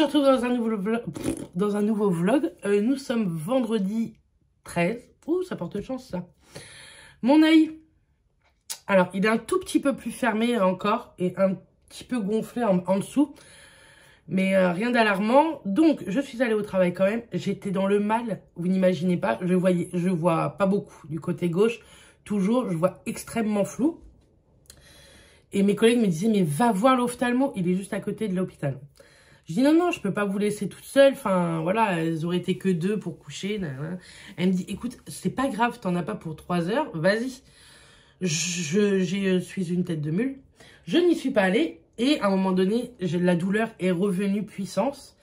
se retrouve dans un nouveau vlog. Nous sommes vendredi 13. Ouh, ça porte chance, ça. Mon œil. Alors, il est un tout petit peu plus fermé encore et un petit peu gonflé en dessous. Mais rien d'alarmant. Donc, je suis allée au travail quand même. J'étais dans le mal. Vous n'imaginez pas. Je vois pas beaucoup du côté gauche. Toujours, je vois extrêmement flou. Et mes collègues me disaient, mais va voir l'ophtalmo, il est juste à côté de l'hôpital. Je dis, non, non, je peux pas vous laisser toute seule. Enfin, voilà, elles auraient été que deux pour coucher. Nanana. Elle me dit, écoute, c'est pas grave, t'en as pas pour 3 heures, vas-y. Je suis une tête de mule. Je n'y suis pas allée. Et à un moment donné, la douleur est revenue puissance.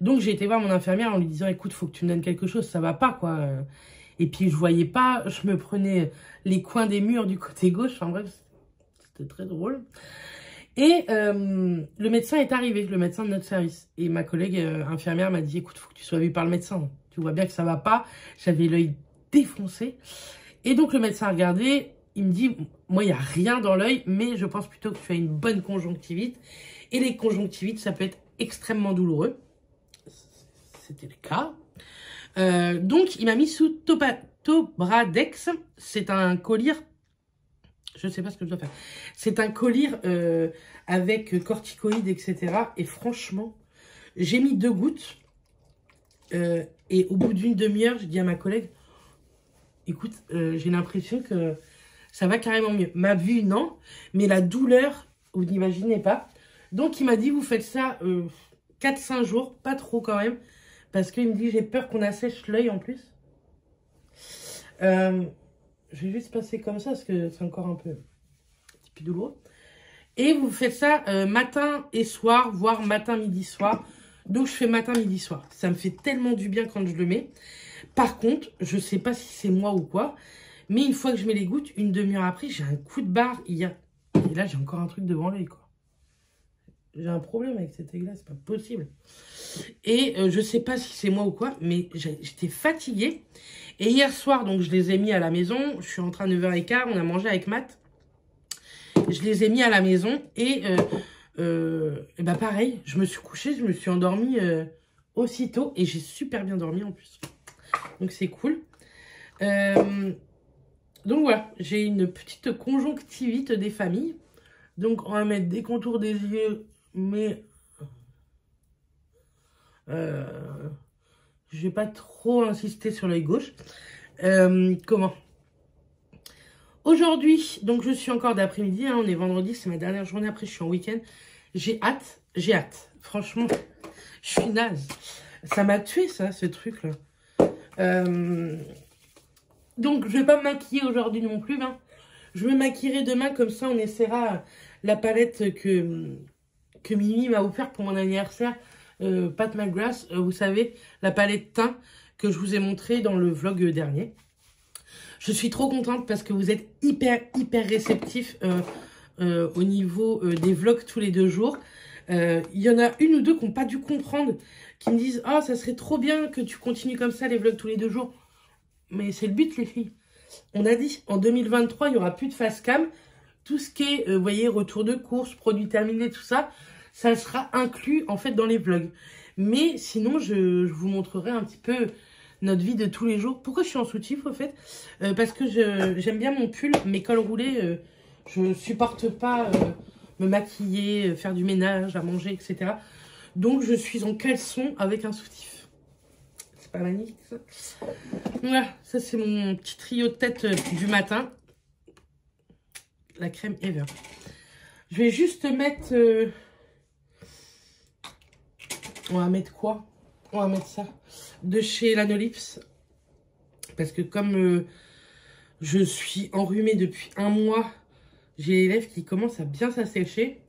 Donc, j'ai été voir mon infirmière en lui disant, écoute, faut que tu me donnes quelque chose, ça va pas, quoi. Et puis, je voyais pas, je me prenais les coins des murs du côté gauche. Enfin, bref, c'était très drôle. Et le médecin est arrivé, le médecin de notre service. Et ma collègue infirmière m'a dit, écoute, faut que tu sois vue par le médecin. Tu vois bien que ça va pas. J'avais l'œil défoncé. Et donc, le médecin a regardé. Il me dit, moi, il n'y a rien dans l'œil, mais je pense plutôt que tu as une bonne conjonctivite. Et les conjonctivites, ça peut être extrêmement douloureux. C'était le cas. Donc, il m'a mis sous Topatobradex. C'est un collyre. Je ne sais pas ce que je dois faire. C'est un collyre avec corticoïdes, etc. Et franchement, j'ai mis 2 gouttes. Et au bout d'une demi-heure, je dis à ma collègue, écoute, j'ai l'impression que ça va carrément mieux. Ma vue, non. Mais la douleur, vous n'imaginez pas. Donc, il m'a dit, vous faites ça 4-5 jours. Pas trop quand même. Parce qu'il me dit, j'ai peur qu'on assèche l'œil en plus. Je vais juste passer comme ça, parce que c'est encore un petit peu douloureux. Et vous faites ça matin et soir, voire matin, midi, soir. Donc, je fais matin, midi, soir. Ça me fait tellement du bien quand je le mets. Par contre, je ne sais pas si c'est moi ou quoi, mais une fois que je mets les gouttes, une demi-heure après, j'ai un coup de barre. Et là, j'ai encore un truc devant l'œil, quoi. J'ai un problème avec cet œil-là, c'est pas possible. Et je sais pas si c'est moi ou quoi, mais j'étais fatiguée. Et hier soir, donc je les ai mis à la maison. Je suis rentrée à 9h15, on a mangé avec Matt. Je les ai mis à la maison et bah pareil, je me suis couchée, je me suis endormie aussitôt. Et j'ai super bien dormi en plus. Donc c'est cool. Donc voilà, j'ai une petite conjonctivite des familles. Donc on va mettre des contours des yeux, mais je vais pas trop insister sur l'œil gauche. Aujourd'hui, donc je suis encore d'après-midi, hein, on est vendredi, c'est ma dernière journée, après je suis en week-end. J'ai hâte, franchement, je suis naze. Ça m'a tué ça, ce truc-là. Donc je vais pas me maquiller aujourd'hui non plus, hein. Je me maquillerai demain, comme ça on essaiera la palette que Mimi m'a offert pour mon anniversaire. Pat McGrath, vous savez, la palette teint que je vous ai montrée dans le vlog dernier. Je suis trop contente parce que vous êtes hyper réceptifs au niveau des vlogs tous les 2 jours. Il y en a une ou deux qui n'ont pas dû comprendre, qui me disent « Ah, ça serait trop bien que tu continues comme ça les vlogs tous les 2 jours. » Mais c'est le but les filles. On a dit, en 2023, il n'y aura plus de face cam. Tout ce qui est, vous voyez, retour de course, produits terminés, tout ça, ça sera inclus, en fait, dans les vlogs. Mais sinon, je vous montrerai un petit peu notre vie de tous les jours. Pourquoi je suis en soutif, au fait? Parce que j'aime bien mon pull, mes cols roulés. Je ne supporte pas me maquiller, faire du ménage, à manger, etc. Donc, je suis en caleçon avec un soutif. Pas magnifique ça. Voilà, ça c'est mon petit trio de tête du matin. La crème Ever. Je vais juste mettre... On va mettre quoi? On va mettre ça. De chez Lanolips. Parce que comme je suis enrhumée depuis 1 mois, j'ai les lèvres qui commencent à bien s'assécher.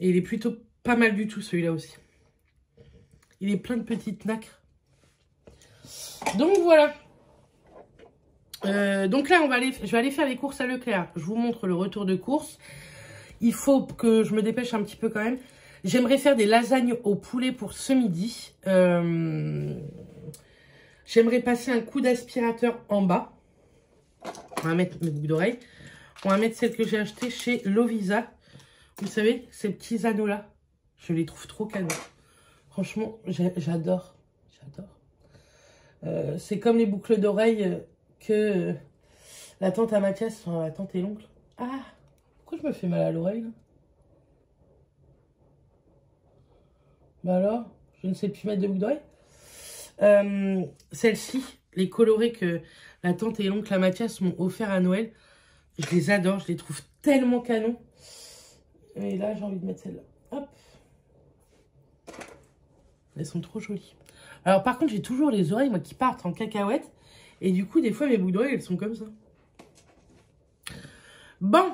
Et il est plutôt pas mal du tout, celui-là aussi. Il est plein de petites nacres. Donc, voilà. Donc là, je vais aller faire les courses à Leclerc. Je vous montre le retour de course. Il faut que je me dépêche un petit peu quand même. J'aimerais faire des lasagnes au poulet pour ce midi. J'aimerais passer un coup d'aspirateur en bas. On va mettre mes boucles d'oreilles. On va mettre celle que j'ai achetée chez Lovisa. Vous savez, ces petits anneaux-là. Je les trouve trop canons. Franchement, j'adore. J'adore. C'est comme les boucles d'oreilles que la tante à Mathias, enfin, la tante et l'oncle. Ah, pourquoi je me fais mal à l'oreille là? Bah alors, je ne sais plus mettre de boucles d'oreilles. Celles-ci, les colorés que la tante et l'oncle à Mathias m'ont offert à Noël, je les adore, je les trouve tellement canons. Et là, j'ai envie de mettre celle-là. Hop. Elles sont trop jolies. Alors par contre, j'ai toujours les oreilles, moi, qui partent en cacahuètes. Et du coup, des fois, mes boucles d'oreilles, elles sont comme ça. Bon,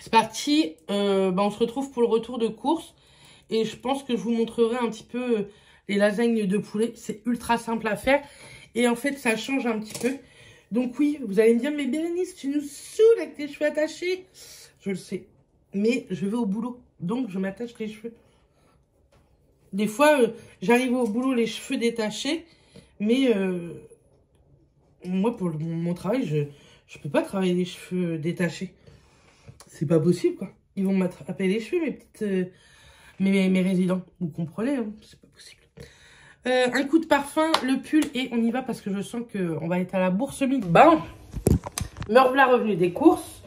c'est parti. On se retrouve pour le retour de course. Et je pense que je vous montrerai un petit peu les lasagnes de poulet. C'est ultra simple à faire. Et en fait, ça change un petit peu. Donc oui, vous allez me dire, mais Bérénice, tu nous saoules avec tes cheveux attachés. Je le sais. Mais je vais au boulot. Donc, je m'attache les cheveux. Des fois, j'arrive au boulot les cheveux détachés. Mais moi, pour mon travail, je peux pas travailler les cheveux détachés. C'est pas possible, quoi. Ils vont m'attraper les cheveux, mes petites... mes résidents, vous comprenez, hein, c'est pas possible. Un coup de parfum, le pull, et on y va parce que je sens qu'on va être à la bourse midi. Bon, me revoilà revenue des courses.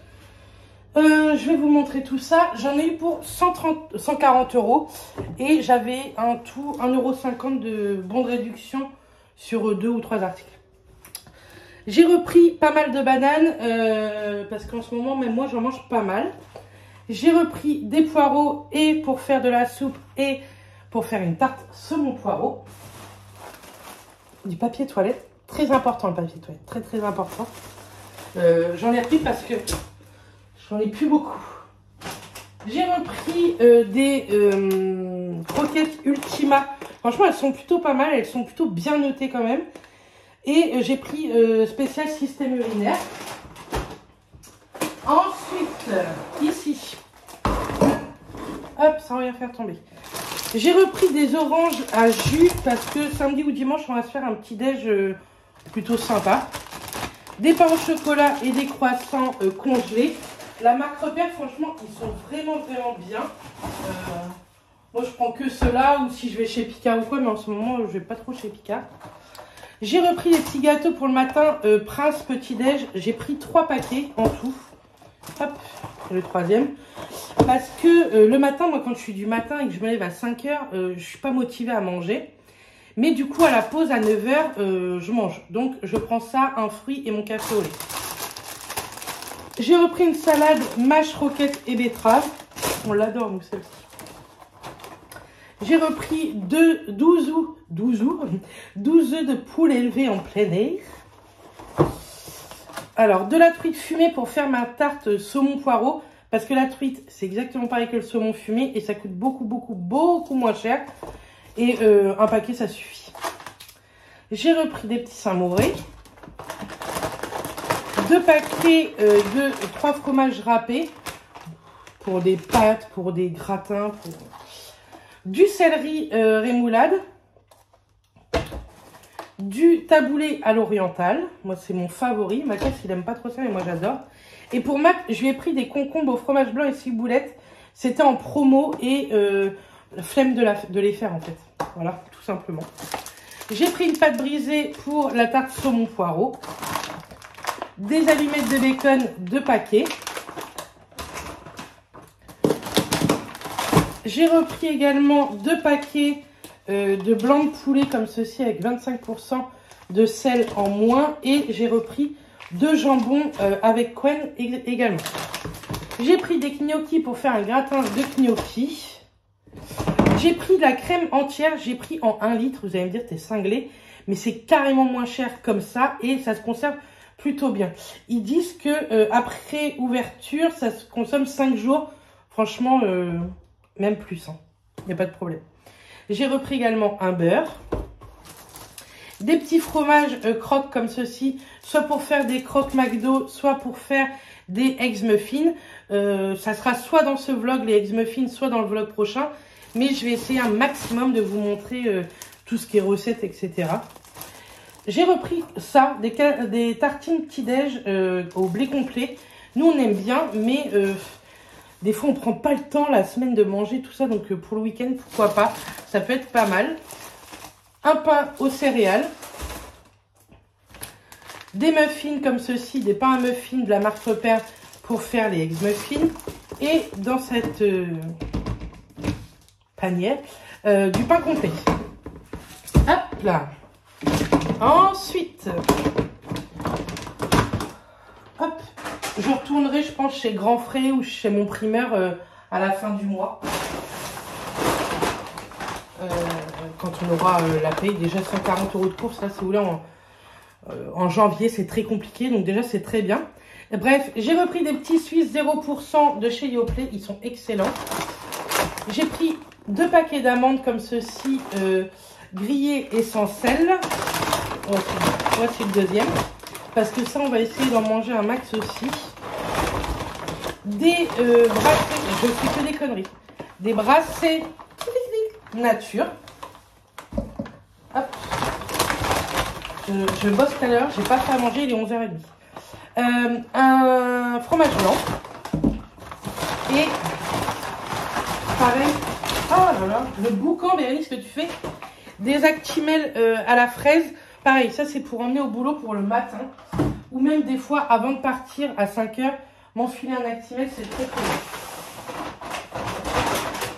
Je vais vous montrer tout ça. J'en ai eu pour 140 euros. Et j'avais en tout 1,50 € de bon de réduction sur 2 ou 3 articles. J'ai repris pas mal de bananes parce qu'en ce moment, même moi, j'en mange pas mal. J'ai repris des poireaux et pour faire de la soupe et pour faire une tarte saumon poireau. Du papier toilette. Très important le papier toilette. Très très important. J'en ai repris parce que j'en ai plus beaucoup. J'ai repris des croquettes Ultima. Franchement, elles sont plutôt pas mal. Elles sont plutôt bien notées quand même. Et j'ai pris spécial système urinaire. Ensuite, ici, hop, sans rien faire tomber. J'ai repris des oranges à jus parce que samedi ou dimanche, on va se faire un petit déj plutôt sympa. Des pains au chocolat et des croissants congelés. La marque Repère, franchement, ils sont vraiment, vraiment bien. Moi, je prends que ceux-là ou si je vais chez Picard ou quoi, mais en ce moment, je ne vais pas trop chez Picard. J'ai repris les petits gâteaux pour le matin, Prince Petit Déj. J'ai pris 3 paquets en tout. Hop, le troisième. Parce que le matin, moi, quand je suis du matin et que je me lève à 5 h, je suis pas motivée à manger. Mais du coup, à la pause, à 9 h, je mange. Donc, je prends ça, un fruit et mon café au lait. J'ai repris une salade mâche, roquette et betterave. On l'adore, donc celle-ci. J'ai repris 12 œufs de poule élevés en plein air. Alors, de la truite fumée pour faire ma tarte saumon poireau. Parce que la truite, c'est exactement pareil que le saumon fumé. Et ça coûte beaucoup, beaucoup, beaucoup moins cher. Et un paquet, ça suffit. J'ai repris des petits Saint-Mauré. 2 paquets de 3 fromages râpés. Pour des pâtes, pour des gratins. Pour... du céleri rémoulade. Du taboulé à l'oriental. Moi, c'est mon favori. Mathias, il n'aime pas trop ça, mais moi, j'adore. Et pour Matt, je lui ai pris des concombres au fromage blanc et ciboulette. C'était en promo et flemme de les faire, en fait. Voilà, tout simplement. J'ai pris une pâte brisée pour la tarte saumon poireau. Des allumettes de bacon, 2 paquets. J'ai repris également 2 paquets de blanc de poulet comme ceci avec 25% de sel en moins, et j'ai repris 2 jambons avec Quen également. J'ai pris des gnocchis pour faire un gratin de gnocchis. J'ai pris de la crème entière, j'ai pris en 1 litre, vous allez me dire t'es cinglé, mais c'est carrément moins cher comme ça et ça se conserve plutôt bien. Ils disent que après ouverture ça se consomme 5 jours, franchement même plus, hein. Il n'y a pas de problème. J'ai repris également un beurre. Des petits fromages croques comme ceci. Soit pour faire des croques McDo, soit pour faire des eggs muffins. Ça sera soit dans ce vlog, les eggs muffins, soit dans le vlog prochain. Mais je vais essayer un maximum de vous montrer tout ce qui est recettes, etc. J'ai repris ça, des tartines petit-déj au blé complet. Nous, on aime bien, mais des fois, on ne prend pas le temps la semaine de manger tout ça. Donc, pour le week-end, pourquoi pas. Ça peut être pas mal. Un pain aux céréales. Des muffins comme ceci, des pains à muffins de la marque Repère pour faire les ex-muffins. Et dans cette panière, du pain complet. Hop là. Ensuite, hop, je retournerai, je pense, chez Grand Frais ou chez mon primeur à la fin du mois. Quand on aura la paye, déjà 140 € de course, là, si vous voulez, en janvier, c'est très compliqué, donc déjà, c'est très bien. Bref, j'ai repris des petits Suisses 0% de chez Yoplait, ils sont excellents. J'ai pris 2 paquets d'amandes comme ceci, grillées et sans sel. Voici le deuxième, parce que ça, on va essayer d'en manger un max aussi. Des brassées, je fais que des conneries, des brassées nature. Hop. Je bosse tout à l'heure, j'ai pas fait à manger, il est 11h30. Un fromage blanc et pareil, oh là là, le boucan, Bérénice, que tu fais, des actimels à la fraise. Pareil, ça c'est pour emmener au boulot pour le matin. Ou même des fois, avant de partir à 5 h, m'enfiler un actimel, c'est très très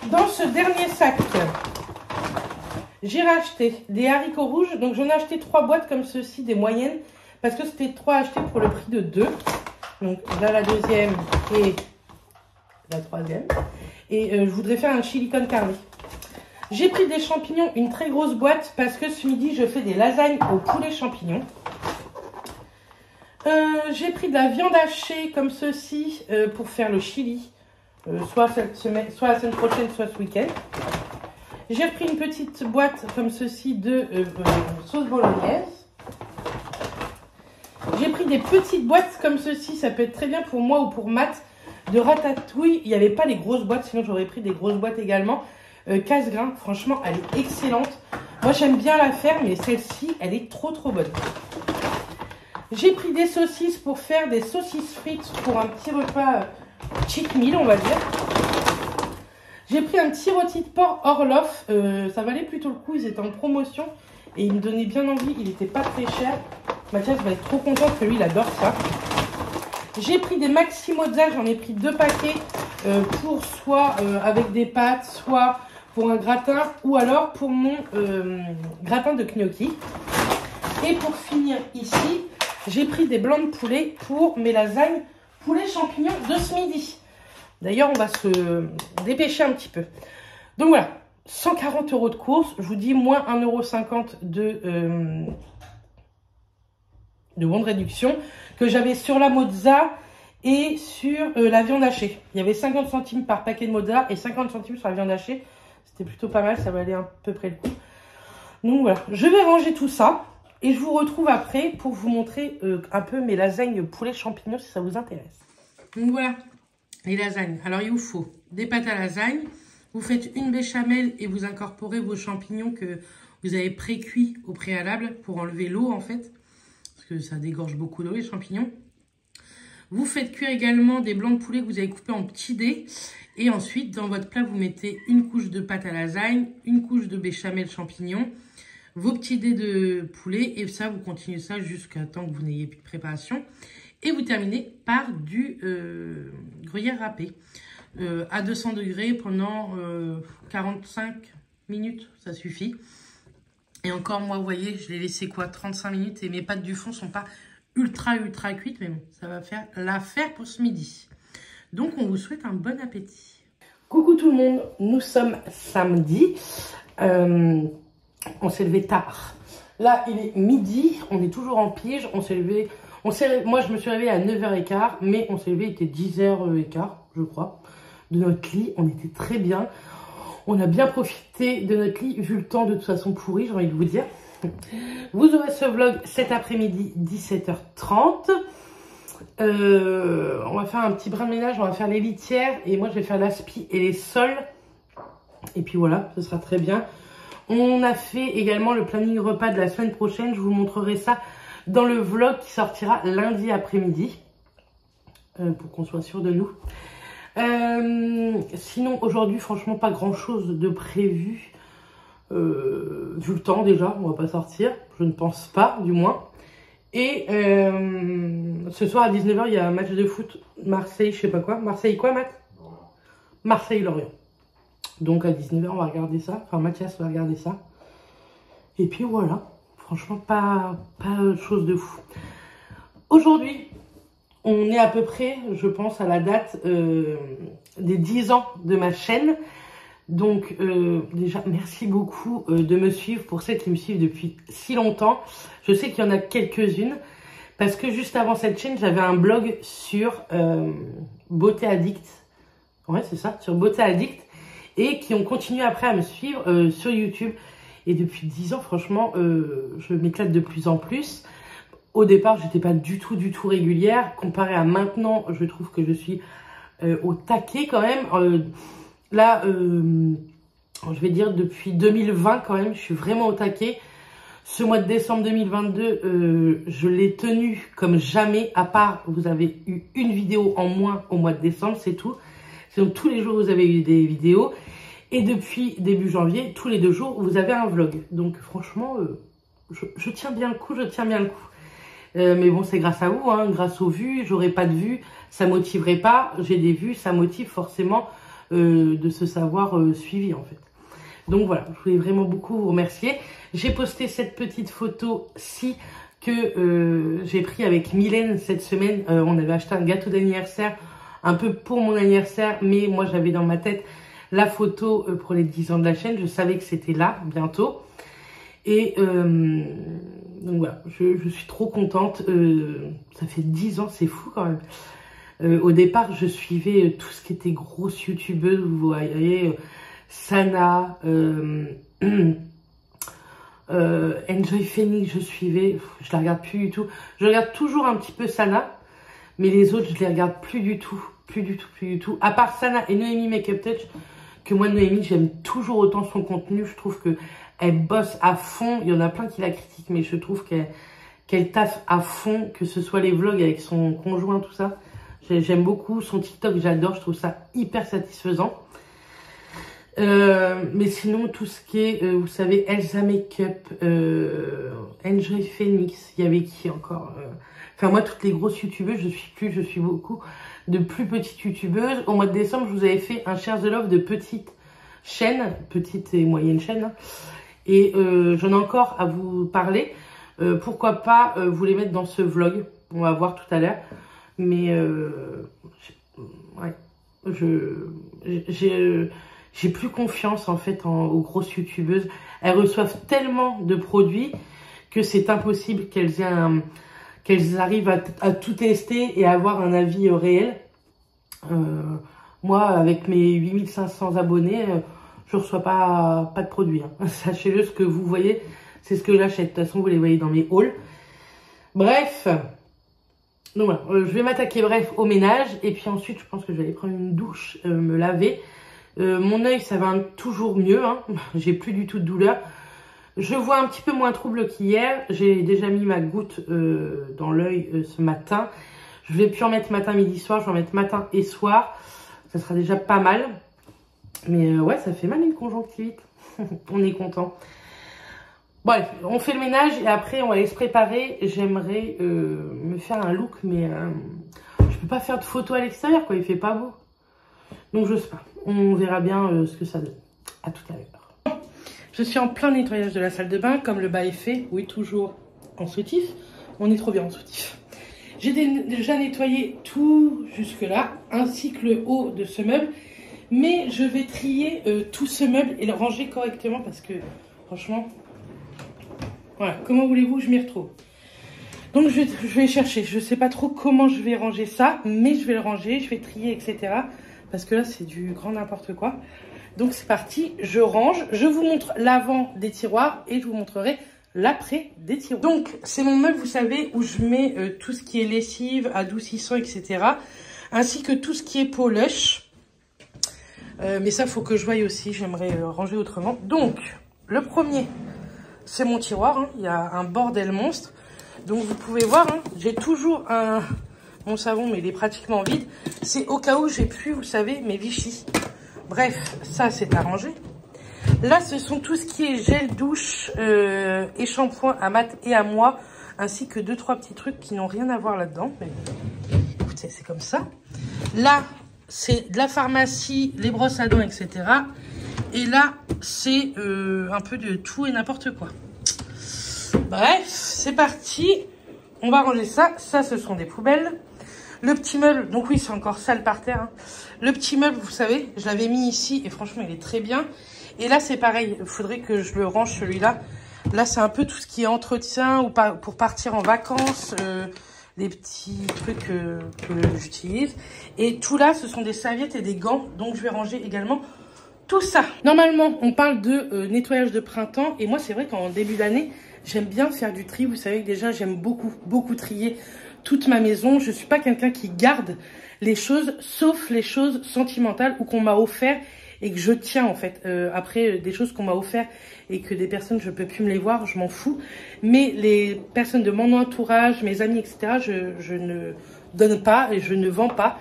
bien. Dans ce dernier sac, j'ai racheté des haricots rouges. Donc j'en ai acheté 3 boîtes comme ceci, des moyennes. Parce que c'était 3 achetés pour le prix de 2. Donc là, la deuxième et la troisième. Et je voudrais faire un chili con carne. J'ai pris des champignons, une très grosse boîte, parce que ce midi, je fais des lasagnes au poulet champignons. J'ai pris de la viande hachée, comme ceci, pour faire le chili, soit cette semaine, soit la semaine prochaine, soit ce week-end. J'ai repris une petite boîte, comme ceci, de sauce bolognaise. J'ai pris des petites boîtes, comme ceci, ça peut être très bien pour moi ou pour Matt, de ratatouille. Il n'y avait pas les grosses boîtes, sinon j'aurais pris des grosses boîtes également. Casse-grain, franchement, elle est excellente. Moi, j'aime bien la faire, mais celle-ci, elle est trop, trop bonne. J'ai pris des saucisses pour faire des saucisses frites pour un petit repas cheat meal, on va dire. J'ai pris un petit rôti de porc Orloff. Ça valait plutôt le coup, ils étaient en promotion et ils me donnaient bien envie. Il n'était pas très cher. Mathias va être trop content parce que lui, il adore ça. J'ai pris des maxi mozza, j'en ai pris 2 paquets pour soit avec des pâtes, soit pour un gratin ou alors pour mon gratin de gnocchi. Et pour finir ici, j'ai pris des blancs de poulet pour mes lasagnes poulet champignons de ce midi. D'ailleurs, on va se dépêcher un petit peu. Donc voilà, 140 € de course, je vous dis moins 1,50 € de bon de réduction que j'avais sur la mozza et sur la viande hachée. Il y avait 50 centimes par paquet de mozza et 50 centimes sur la viande hachée. C'était plutôt pas mal, ça valait à peu près le coup. Donc voilà, je vais ranger tout ça et je vous retrouve après pour vous montrer un peu mes lasagnes poulet champignons si ça vous intéresse. Donc voilà, les lasagnes. Alors il vous faut des pâtes à lasagne, vous faites une béchamel et vous incorporez vos champignons que vous avez pré-cuits au préalable pour enlever l'eau en fait. Que ça dégorge beaucoup d'eau les champignons. Vous faites cuire également des blancs de poulet que vous avez coupés en petits dés. Et ensuite, dans votre plat, vous mettez une couche de pâte à lasagne, une couche de béchamel champignons, vos petits dés de poulet. Et ça, vous continuez ça jusqu'à temps que vous n'ayez plus de préparation. Et vous terminez par du gruyère râpé à 200 degrés pendant 45 minutes. Ça suffit. Et encore, moi, vous voyez, je l'ai laissé quoi, 35 minutes et mes pâtes du fond ne sont pas ultra cuites. Mais bon, ça va faire l'affaire pour ce midi. Donc, on vous souhaite un bon appétit. Coucou tout le monde, nous sommes samedi. On s'est levé tard. Là, il est midi, on est toujours en pige. On s'est levé, moi, je me suis réveillée à 9 h15, mais on s'est levé, il était 10 h15, je crois, de notre lit. On était très bien. On a bien profité de notre lit, vu le temps de toute façon pourri, j'ai envie de vous dire. Vous aurez ce vlog cet après-midi, 17 h 30. On va faire un petit brin de ménage, on va faire les litières. Et moi, je vais faire l'aspi et les sols. Et puis voilà, ce sera très bien. On a fait également le planning repas de la semaine prochaine. Je vous montrerai ça dans le vlog qui sortira lundi après-midi. Pour qu'on soit sûr de nous. Sinon, aujourd'hui, franchement, pas grand-chose de prévu. Vu le temps, déjà, on va pas sortir. Je ne pense pas, du moins. Et ce soir, à 19h, il y a un match de foot Marseille, je sais pas quoi. Marseille quoi, Matt? Marseille-Lorient. Donc, à 19h, on va regarder ça. Enfin, Mathias va regarder ça. Et puis, voilà. Franchement, pas chose de fou. Aujourd'hui, on est à peu près, je pense, à la date des 10 ans de ma chaîne. Donc, déjà, merci beaucoup de me suivre pour celles qui me suivent depuis si longtemps. Je sais qu'il y en a quelques-unes. Parce que juste avant cette chaîne, j'avais un blog sur Beauté Addict. Ouais, c'est ça, sur Beauté Addict. Et qui ont continué après à me suivre sur YouTube. Et depuis 10 ans, franchement, je m'éclate de plus en plus. Au départ, j'étais pas du tout régulière. Comparé à maintenant, je trouve que je suis au taquet quand même. Là, je vais dire depuis 2020 quand même, je suis vraiment au taquet. Ce mois de décembre 2022, je l'ai tenu comme jamais. À part, vous avez eu une vidéo en moins au mois de décembre, c'est tout. Donc tous les jours vous avez eu des vidéos et depuis début janvier, tous les 2 jours vous avez un vlog. Donc franchement, je tiens bien le coup, mais bon, c'est grâce à vous, hein, grâce aux vues. J'aurais pas de vues, ça motiverait pas. J'ai des vues, ça motive forcément de se savoir suivi en fait. Donc voilà, je voulais vraiment beaucoup vous remercier. J'ai posté cette petite photo-ci que j'ai pris avec Mylène cette semaine. On avait acheté un gâteau d'anniversaire. Un peu pour mon anniversaire, mais moi j'avais dans ma tête la photo pour les 10 ans de la chaîne. Je savais que c'était là, bientôt. Et donc voilà, je suis trop contente. Ça fait 10 ans, c'est fou quand même. Au départ, je suivais tout ce qui était grosse youtubeuse. Vous voyez, Sana, Enjoy Phoenix, je suivais. Je la regarde plus du tout. Je regarde toujours un petit peu Sana, mais les autres, je les regarde plus du tout. Plus du tout. À part Sana et Noémie Makeup Touch, que moi, Noémie, j'aime toujours autant son contenu. Je trouve qu'elle bosse à fond. Il y en a plein qui la critiquent, mais je trouve qu'elle taffe à fond, que ce soit les vlogs avec son conjoint, tout ça. J'aime beaucoup. Son TikTok, j'adore. Je trouve ça hyper satisfaisant. Mais sinon, tout ce qui est, vous savez, Elsa Makeup, Enjoy Phoenix, il y avait qui encore? Enfin, moi, toutes les grosses youtubeuses, je suis beaucoup de plus petites youtubeuses. Au mois de décembre, je vous avais fait un share the love de petites chaînes, petites et moyennes chaînes. Hein. Et j'en ai encore à vous parler. Pourquoi pas vous les mettre dans ce vlog? On va voir tout à l'heure. Mais, ouais, j'ai plus confiance, en fait, aux grosses youtubeuses. Elles reçoivent tellement de produits que c'est impossible qu'elles aient un... qu'elles arrivent à tout tester et à avoir un avis réel. Moi, avec mes 8500 abonnés, je ne reçois pas de produits. Hein. Sachez-le, ce que vous voyez, c'est ce que j'achète. De toute façon, vous les voyez dans mes hauls. Bref, donc voilà, je vais m'attaquer au ménage. Et puis ensuite, je pense que je vais aller prendre une douche, me laver. Mon œil, ça va toujours mieux. Hein. J'ai plus du tout de douleur. Je vois un petit peu moins trouble qu'hier. J'ai déjà mis ma goutte dans l'œil ce matin. Je vais plus en mettre matin, midi, soir. Je vais en mettre matin et soir. Ça sera déjà pas mal. Mais ouais, ça fait mal une conjonctivite. On est content. Bon, allez, on fait le ménage et après on va aller se préparer. J'aimerais me faire un look, mais je peux pas faire de photos à l'extérieur, quoi. Il fait pas beau. Donc je sais pas. On verra bien ce que ça donne. À tout à l'heure. Je suis en plein nettoyage de la salle de bain, comme le bas est fait, oui, toujours en soutif. On est trop bien en soutif. J'ai déjà nettoyé tout jusque-là, ainsi que le haut de ce meuble. Mais je vais trier tout ce meuble et le ranger correctement parce que, franchement, voilà, comment voulez-vous que je m'y retrouve? Donc, je vais chercher. Je ne sais pas trop comment je vais ranger ça, mais je vais le ranger, je vais trier, etc. Parce que là, c'est du grand n'importe quoi. Donc c'est parti, je range, je vous montre l'avant des tiroirs et je vous montrerai l'après des tiroirs. Donc c'est mon meuble, vous savez, où je mets tout ce qui est lessive, adoucissant, etc. Ainsi que tout ce qui est peau lush. Mais ça, faut que je voie aussi, j'aimerais ranger autrement. Donc, Le premier, c'est mon tiroir. Hein. Il y a un bordel monstre. Donc, vous pouvez voir, hein, j'ai toujours un... mon savon, mais il est pratiquement vide. C'est au cas où j'ai plus, vous savez, mes Vichy. Bref, ça, c'est arrangé. Là, ce sont tout ce qui est gel douche et shampoing à Matt et à moi, ainsi que 2-3 petits trucs qui n'ont rien à voir là-dedans. Mais écoutez, c'est comme ça. Là, c'est de la pharmacie, les brosses à dents, etc. Et là, c'est un peu de tout et n'importe quoi. Bref, c'est parti. On va ranger ça. Ça, ce sont des poubelles. Le petit meuble, donc oui, c'est encore sale par terre. Hein. Le petit meuble, vous savez, je l'avais mis ici et franchement, il est très bien. Et là, c'est pareil. Il faudrait que je le range, celui-là. Là, c'est un peu tout ce qui est entretien ou pour partir en vacances. Les petits trucs que j'utilise. Et tout là, ce sont des serviettes et des gants. Donc, je vais ranger également tout ça. Normalement, on parle de nettoyage de printemps. Et moi, c'est vrai qu'en début d'année, j'aime bien faire du tri. Vous savez que déjà, j'aime beaucoup trier toute ma maison. Je ne suis pas quelqu'un qui garde les choses, sauf les choses sentimentales ou qu'on m'a offert et que je tiens, en fait. Après, des choses qu'on m'a offert et que des personnes, je ne peux plus me les voir, je m'en fous. Mais les personnes de mon entourage, mes amis, etc., je ne donne pas et je ne vends pas.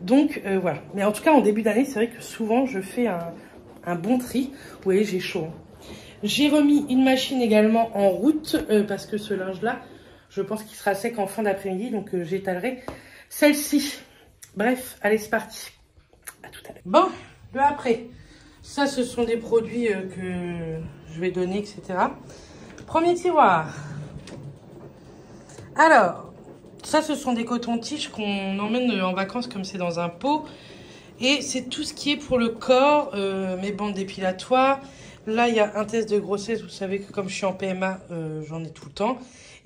Donc, voilà. Mais en tout cas, en début d'année, c'est vrai que souvent, je fais un bon tri. Vous voyez, j'ai chaud. Hein. J'ai remis une machine également en route parce que ce linge-là, je pense qu'il sera sec en fin d'après-midi. Donc, j'étalerai celle-ci. Bref, allez, c'est parti. À tout à l'heure. Bon, le après. Ça, ce sont des produits que je vais donner, etc. Premier tiroir. Alors, ça, ce sont des cotons-tiges qu'on emmène en vacances comme c'est dans un pot. Et c'est tout ce qui est pour le corps, mes bandes dépilatoires. Là, il y a un test de grossesse. Vous savez que comme je suis en PMA, j'en ai tout le temps.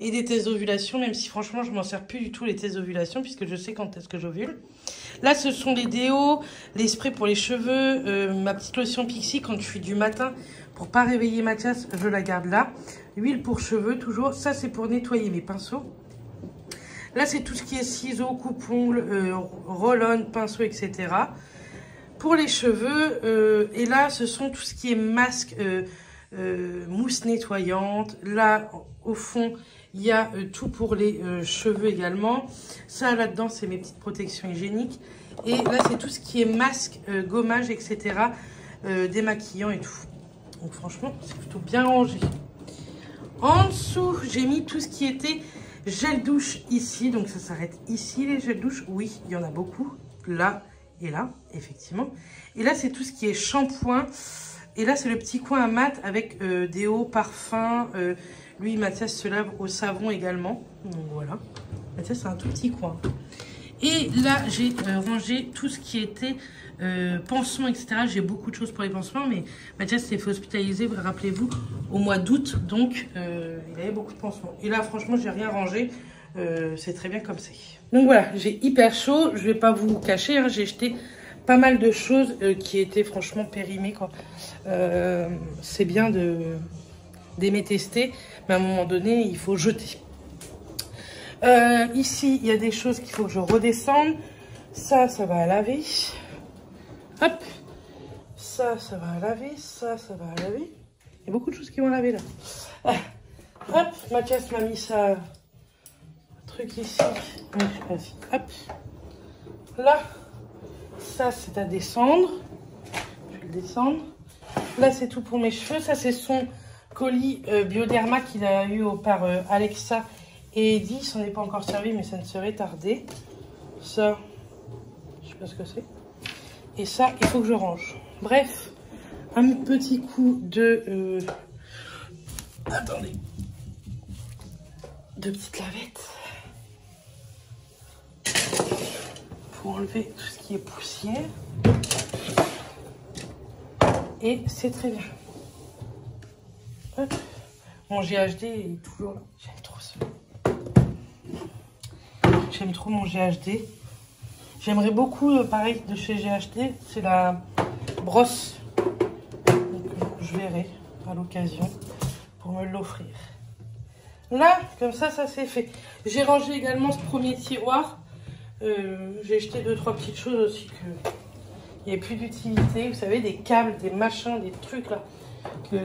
Et des tests d'ovulation, même si franchement, je m'en sers plus du tout les tests d'ovulation, puisque je sais quand est-ce que j'ovule. Là, ce sont les déos, les sprays pour les cheveux, ma petite lotion Pixie quand je suis du matin. Pour pas réveiller Mathias, je la garde là. L'huile pour cheveux, toujours. Ça, c'est pour nettoyer mes pinceaux. Là, c'est tout ce qui est ciseaux, coupe-ongles, roll-on, pinceaux, etc. Pour les cheveux, et là, ce sont tout ce qui est masque, mousse nettoyante. Là, au fond, il y a tout pour les cheveux également. Ça, là-dedans, c'est mes petites protections hygiéniques. Et là, c'est tout ce qui est masque, gommage, etc. Démaquillant et tout. Donc, franchement, c'est plutôt bien rangé. En dessous, j'ai mis tout ce qui était gel douche ici. Donc, ça s'arrête ici, les gels douche. Oui, il y en a beaucoup. Là. Et là, effectivement. Et là, c'est tout ce qui est shampoing. Et là, c'est le petit coin à mat avec déo, parfum. Lui, Mathias se lave au savon également. Donc, voilà. Mathias, c'est un tout petit coin. Et là, j'ai rangé tout ce qui était pansements, etc. J'ai beaucoup de choses pour les pansements, mais Mathias s'est fait hospitaliser, rappelez-vous, au mois d'août. Donc, il avait beaucoup de pansements. Et là, franchement, j'ai rien rangé. C'est très bien comme c'est. Donc voilà, j'ai hyper chaud. Je vais pas vous cacher, hein, j'ai jeté pas mal de choses qui étaient franchement périmées, quoi. C'est bien d'aimer tester, mais à un moment donné, il faut jeter. Ici, il y a des choses qu'il faut que je redescende. Ça va à laver. Hop. Ça va à laver. Ça va à laver. Il y a beaucoup de choses qui vont à laver là. Ah. Hop, Mathias m'a mis ça. Ici, hop, là, ça c'est à descendre, je vais le descendre, là c'est tout pour mes cheveux, ça c'est son colis Bioderma qu'il a eu par Alexa et Eddie, ça n'est pas encore servi mais ça ne serait tardé, ça, je sais pas ce que c'est, et ça il faut que je range, bref, un petit coup de, attendez, de petites lavettes. Pour enlever tout ce qui est poussière et c'est très bien. Hop. Mon GHD est toujours là, j'aime trop ça, j'aime trop mon GHD. J'aimerais beaucoup pareil de chez GHD, c'est la brosse, donc je verrai à l'occasion pour me l'offrir. Là comme ça c'est fait. J'ai rangé également ce premier tiroir. J'ai jeté 2-3 petites choses aussi que il n'y a plus d'utilité, vous savez, des câbles, des machins, des trucs là que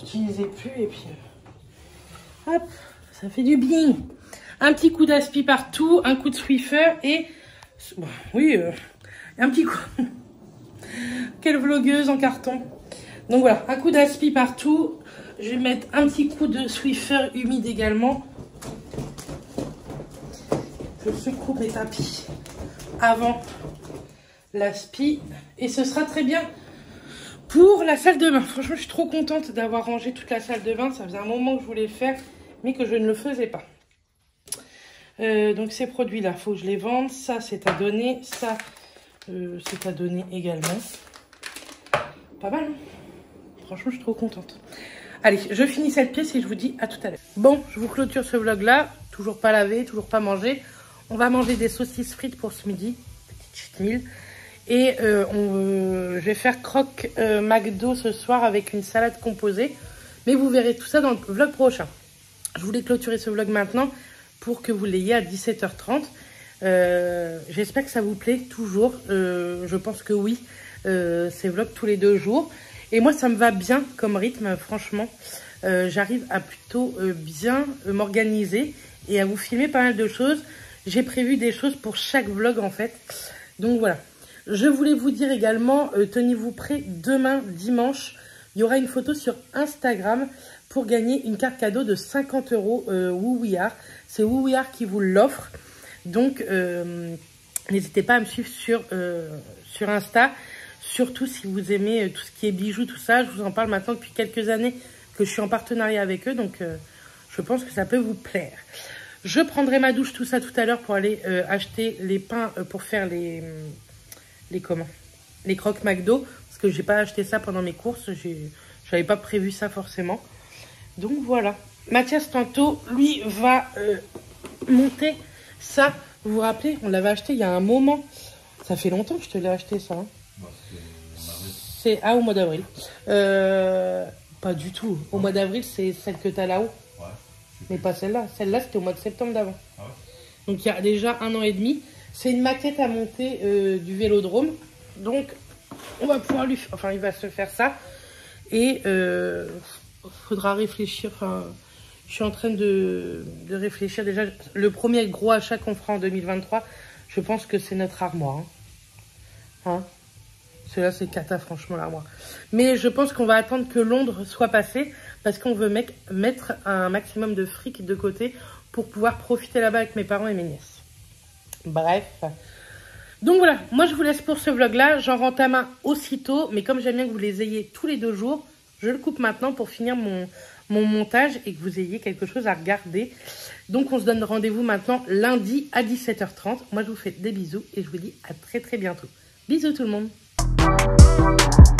j'utilisais plus et puis hop, ça fait du bien. Un petit coup d'aspi partout, un coup de Swiffer et oui, un petit coup. Quelle vlogueuse en carton. Donc voilà, un coup d'aspi partout. Je vais mettre un petit coup de Swiffer humide également. Je secoue mes tapis avant l'aspi et ce sera très bien pour la salle de bain. Franchement, je suis trop contente d'avoir rangé toute la salle de bain. Ça faisait un moment que je voulais faire mais que je ne le faisais pas. Donc ces produits là, faut que je les vende. Ça c'est à donner, ça c'est à donner également. Pas mal, hein, franchement je suis trop contente. Allez, je finis cette pièce et je vous dis à tout à l'heure. Bon, je vous clôture ce vlog là. Toujours pas lavé, toujours pas mangé. On va manger des saucisses frites pour ce midi, petite cheat meal. Et je vais faire croque McDo ce soir avec une salade composée. Mais vous verrez tout ça dans le vlog prochain. Je voulais clôturer ce vlog maintenant pour que vous l'ayez à 17h30. J'espère que ça vous plaît toujours. Je pense que oui, ces vlogs tous les 2 jours. Et moi, ça me va bien comme rythme, franchement. J'arrive à plutôt bien m'organiser et à vous filmer pas mal de choses. J'ai prévu des choses pour chaque vlog en fait. Donc voilà. Je voulais vous dire également, tenez-vous prêts, demain, dimanche, il y aura une photo sur Instagram pour gagner une carte cadeau de 50 € Who We Are. C'est Who We Are qui vous l'offre. Donc n'hésitez pas à me suivre sur Insta. Surtout si vous aimez tout ce qui est bijoux, tout ça. Je vous en parle maintenant depuis quelques années que je suis en partenariat avec eux. Donc je pense que ça peut vous plaire. Je prendrai ma douche, tout ça, tout à l'heure pour aller acheter les pains pour faire les croques McDo. Parce que j'ai pas acheté ça pendant mes courses. J'avais pas prévu ça forcément. Donc voilà. Mathias, tantôt, lui, va monter ça. Vous vous rappelez, on l'avait acheté il y a un moment. Ça fait longtemps que je te l'ai acheté, ça. Hein. C'est au mois d'avril. Pas du tout. Au mois d'avril, c'est celle que tu as là-haut. Ouais. Mais pas celle-là. Celle-là, c'était au mois de septembre d'avant. Ah ouais. Donc, il y a déjà 1 an et demi. C'est une maquette à monter du Vélodrome. Donc, on va pouvoir lui... Enfin, il va se faire ça. Et faudra réfléchir. Enfin, je suis en train de réfléchir. Déjà, le premier gros achat qu'on fera en 2023, je pense que c'est notre armoire. Hein, celui-là, c'est cata, franchement, l'armoire. Mais je pense qu'on va attendre que Londres soit passée. Parce qu'on veut mettre un maximum de fric de côté pour pouvoir profiter là-bas avec mes parents et mes nièces. Bref. Donc voilà, moi je vous laisse pour ce vlog-là. J'en rentame un aussitôt. Mais comme j'aime bien que vous les ayez tous les 2 jours, je le coupe maintenant pour finir mon montage et que vous ayez quelque chose à regarder. Donc on se donne rendez-vous maintenant lundi à 17h30. Moi je vous fais des bisous et je vous dis à très très bientôt. Bisous tout le monde.